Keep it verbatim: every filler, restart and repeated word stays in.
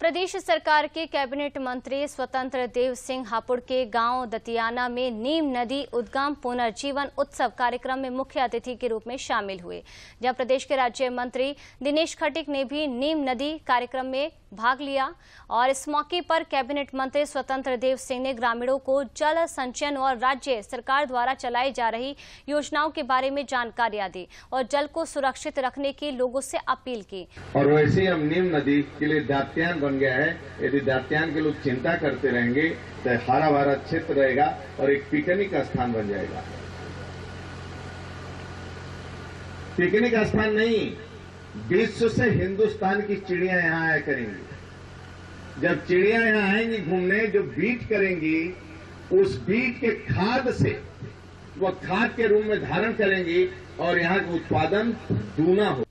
प्रदेश सरकार के कैबिनेट मंत्री स्वतंत्र देव सिंह हापुड़ के गांव दत्तियाना में नीम नदी उद्गम पुनर्जीवन उत्सव कार्यक्रम में मुख्य अतिथि के रूप में शामिल हुए, जहां प्रदेश के राज्य मंत्री दिनेश खटीक ने भी नीम नदी कार्यक्रम में भाग लिया। और इस मौके पर कैबिनेट मंत्री स्वतंत्र देव सिंह ने ग्रामीणों को जल संचयन और राज्य सरकार द्वारा चलाई जा रही योजनाओं के बारे में जानकारियां दी और जल को सुरक्षित रखने की लोगों से अपील की। और वैसे हम नीम नदी के लिए दात्यान बन गया है। यदि दात्यान के लोग चिंता करते रहेंगे तो हरा भरा क्षेत्र रहेगा और एक पिकनिक का स्थान बन जाएगा। पिकनिक का स्थान नहीं, विश्व से हिंदुस्तान की चिड़िया यहाँ आया करेंगी। जब चिड़िया यहाँ आएंगी घूमने, जो बीट करेंगी उस बीट के खाद से वह खाद के रूप में धारण करेंगी और यहाँ का उत्पादन दूना हो।